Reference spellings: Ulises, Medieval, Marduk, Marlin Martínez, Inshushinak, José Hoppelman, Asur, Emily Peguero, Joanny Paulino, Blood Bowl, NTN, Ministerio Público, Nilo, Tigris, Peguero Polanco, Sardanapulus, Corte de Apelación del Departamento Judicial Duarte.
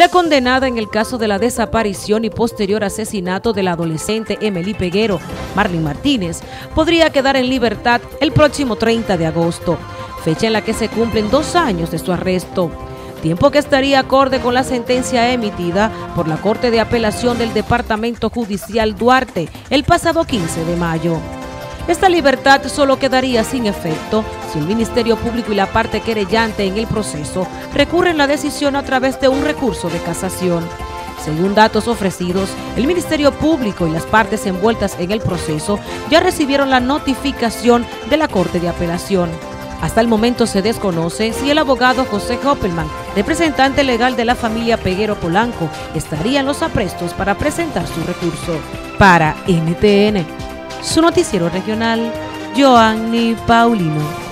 La condenada en el caso de la desaparición y posterior asesinato de la adolescente Emily Peguero, Marlin Martínez, podría quedar en libertad el próximo 30 de agosto, fecha en la que se cumplen 2 años de su arresto, tiempo que estaría acorde con la sentencia emitida por la Corte de Apelación del Departamento Judicial Duarte el pasado 15 de mayo. Esta libertad solo quedaría sin efecto si el Ministerio Público y la parte querellante en el proceso recurren la decisión a través de un recurso de casación. Según datos ofrecidos, el Ministerio Público y las partes envueltas en el proceso ya recibieron la notificación de la Corte de Apelación. Hasta el momento se desconoce si el abogado José Hoppelman, representante legal de la familia Peguero Polanco, estaría en los aprestos para presentar su recurso. Para NTN, su noticiero regional, Joanny Paulino.